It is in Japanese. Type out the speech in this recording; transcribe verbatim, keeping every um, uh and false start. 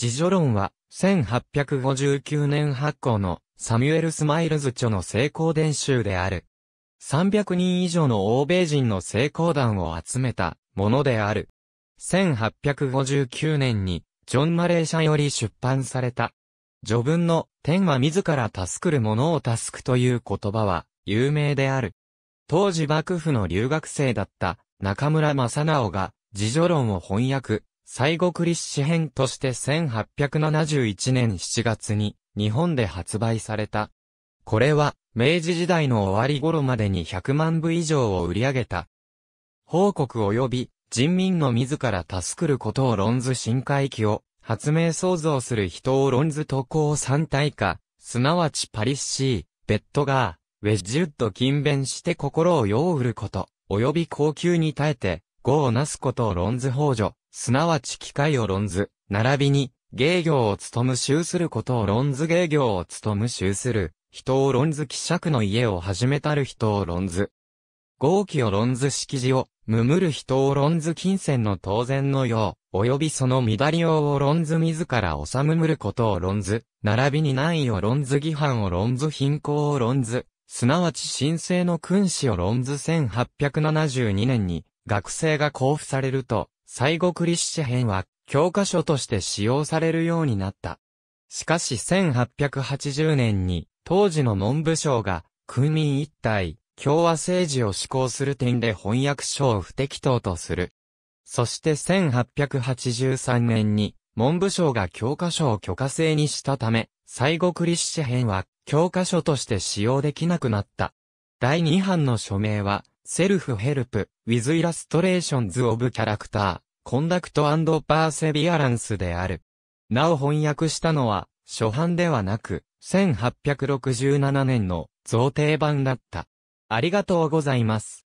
自助論は、せんはっぴゃくごじゅうきゅうねん発行のサミュエル・スマイルズ著の成功伝集である。さんびゃくにん以上の欧米人の成功談を集めたものである。せんはっぴゃくごじゅうきゅうねんに、ジョン・マレー社より出版された。序文の、天は自ら助くるものを助くという言葉は、有名である。当時幕府の留学生だった、中村正直が、自助論を翻訳、西国立志編としてせんはっぴゃくななじゅういちねんしちがつに、日本で発売された。これは、明治時代の終わり頃までにひゃくまんぶ以上を売り上げた。報国及び、人民の自ら助くることを論ず新回帰を、発明創造する人を論ず渡航三体化、すなわちパリッシー、ベットガー、ウェッジウッド勤勉して心をよう売ること、及び高級に耐えて、業をなすことを論ず法助、すなわち機会を論ず、並びに、芸業を務む修することを論ず芸業を務む修する、人を論ず希釈の家を始めたる人を論ず。豪気を論ず式辞を、むむる人を論ず金銭の当然のよう、及びその乱りようを論ず自ら治むむることを論ず、並びに難易を論ず義範を論ず貧困を論ず、すなわち神聖の君子を論ずせんはっぴゃくななじゅうにねんに、学生が交付されると、西国立志編は、教科書として使用されるようになった。しかしせんはっぴゃくはちじゅうねんに、当時の文部省が、国民一体、共和政治を施行する点で翻訳書を不適当とする。そしてせんはっぴゃくはちじゅうさんねんに文部省が教科書を許可制にしたため、西国立志編は教科書として使用できなくなった。だいに版の署名は、Self Help with Illustrations of Character, Conduct and Perseverance である。なお翻訳したのは、初版ではなく、せんはっぴゃくろくじゅうななねんの贈呈版だった。ありがとうございます。